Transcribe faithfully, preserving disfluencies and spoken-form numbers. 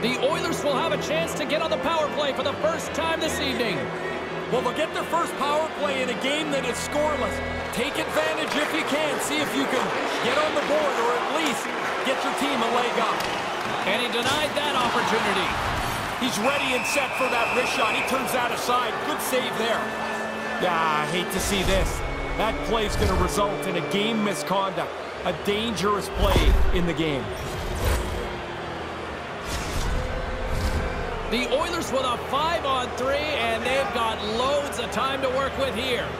The Oilers will have a chance to get on the power play for the first time this evening. Well, they'll get their first power play in a game that is scoreless. Take advantage if you can. See if you can get on the board or at least get your team a leg up. And he denied that opportunity. He's ready and set for that wrist shot. He turns that aside. Good save there. Yeah, I hate to see this. That play's going to result in a game misconduct. A dangerous play in the game. The Oilers with a five on three, and they've got loads of time to work with here.